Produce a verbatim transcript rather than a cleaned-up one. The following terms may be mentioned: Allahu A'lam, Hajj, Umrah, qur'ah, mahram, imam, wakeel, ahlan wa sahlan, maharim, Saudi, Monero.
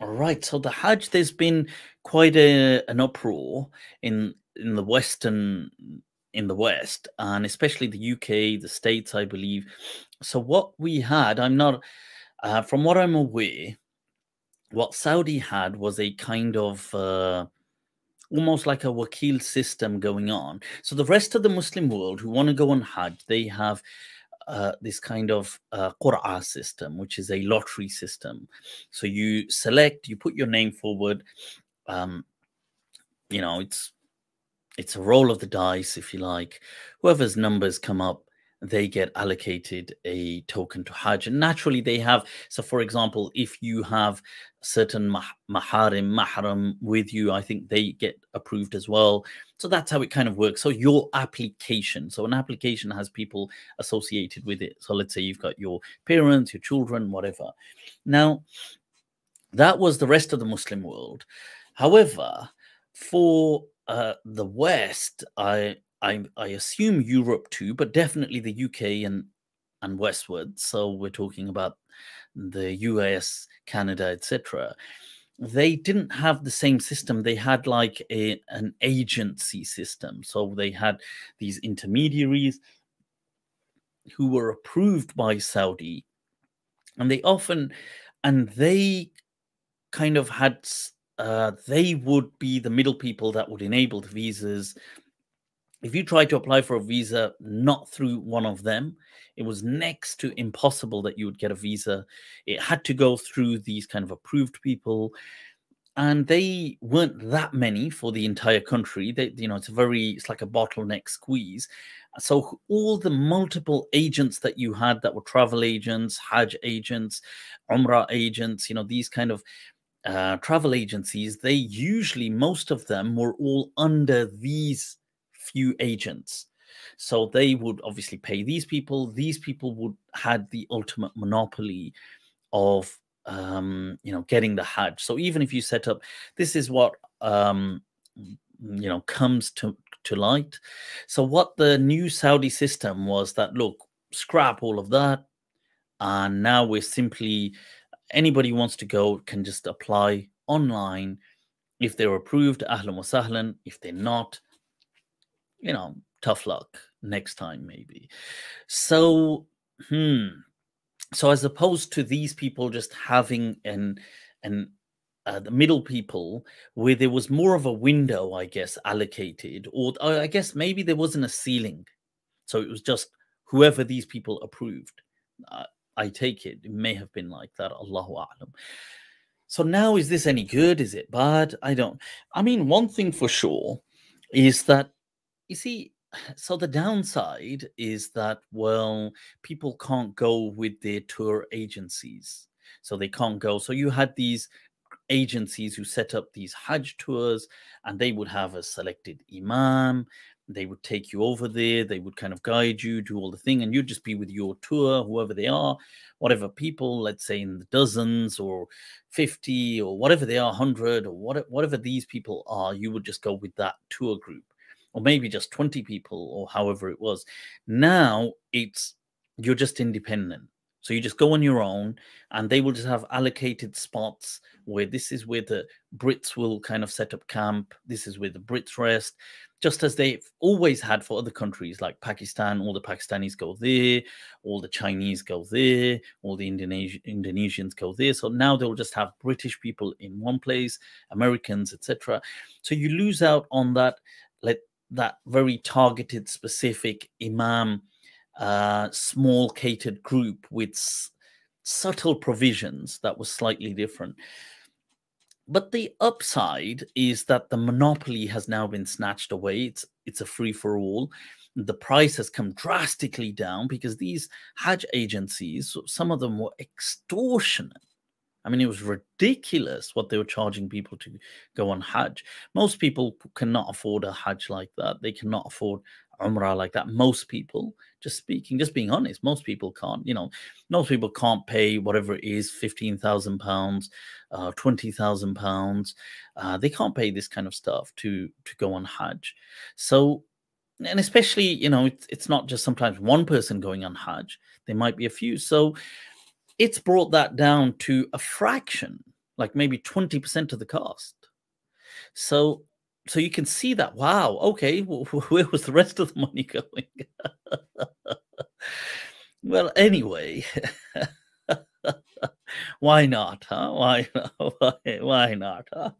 All right. So the Hajj, there's been quite a, an uproar in in the Western in the West, and especially the U K, the States, I believe. So what we had, I'm not, uh, from what I'm aware, what Saudi had was a kind of uh, almost like a wakeel system going on. So the rest of the Muslim world who want to go on Hajj, they have Uh, this kind of uh, qur'ah system, which is a lottery system. So you select, you put your name forward. Um, you know, it's it's a roll of the dice, if you like. Whoever's numbers come up, they get allocated a token to Hajj. And naturally they have, so for example, if you have certain mah maharim, mahram with you, I think they get approved as well. So that's how it kind of works. So your application, so an application has people associated with it. So let's say you've got your parents, your children, whatever. Now, that was the rest of the Muslim world. However, for uh, the West, I... I, I assume Europe too, but definitely the U K and, and westward. So we're talking about the U S, Canada, et cetera. They didn't have the same system. They had like a, an agency system. So they had these intermediaries who were approved by Saudi. And they often, and they kind of had, uh, they would be the middle people that would enable the visas. If you tried to apply for a visa not through one of them, it was next to impossible that you would get a visa. It had to go through these kind of approved people, and they weren't that many for the entire country. They, you know, it's a very, it's like a bottleneck squeeze. So all the multiple agents that you had that were travel agents, Hajj agents, Umrah agents, you know, these kind of uh, travel agencies, they usually, most of them were all under these few agents. So they would obviously pay these people. These people would had the ultimate monopoly of um you know getting the Hajj. So even if you set up, this is what um you know comes to to light. So what the new Saudi system was that, look, scrap all of that, and now we're simply, anybody who wants to go can just apply online. If they're approved, ahlan wa sahlan. If they're not, you know, tough luck, next time maybe. So, hmm. So as opposed to these people just having an, an uh, the middle people, where there was more of a window, I guess, allocated, or I guess maybe there wasn't a ceiling. So it was just whoever these people approved. Uh, I take it, it may have been like that, Allahu A'lam. So now, is this any good? Is it bad? I don't, I mean, one thing for sure is that, you see, so the downside is that, well, people can't go with their tour agencies. So they can't go. So you had these agencies who set up these Hajj tours, and they would have a selected imam. They would take you over there. They would kind of guide you, do all the thing, and you'd just be with your tour, whoever they are, whatever people, let's say in the dozens or fifty or whatever they are, one hundred or what, whatever these people are, you would just go with that tour group. Or maybe just twenty people, or however it was. Now it's, you're just independent. So you just go on your own, and they will just have allocated spots where this is where the Brits will kind of set up camp. This is where the Brits rest, just as they've always had for other countries like Pakistan. All the Pakistanis go there, all the Chinese go there, all the Indonesi- Indonesians go there. So now they'll just have British people in one place, Americans, et cetera. So you lose out on that, let that very targeted, specific imam, uh, small catered group with subtle provisions that was slightly different. But the upside is that the monopoly has now been snatched away. It's, it's a free-for-all. The price has come drastically down, because these Hajj agencies, some of them were extortionate. I mean, it was ridiculous what they were charging people to go on Hajj. Most people cannot afford a Hajj like that. They cannot afford Umrah like that. Most people, just speaking, just being honest, most people can't, you know, most people can't pay whatever it is, fifteen thousand pounds, uh, twenty thousand pounds. Uh, they can't pay this kind of stuff to, to go on Hajj. So, and especially, you know, it's, it's not just sometimes one person going on Hajj. There might be a few. So, it's brought that down to a fraction like maybe twenty percent of the cost. So, so you can see that, wow, okay, well, where was the rest of the money going? Well, anyway, why not, huh? Why, why, why not? Huh?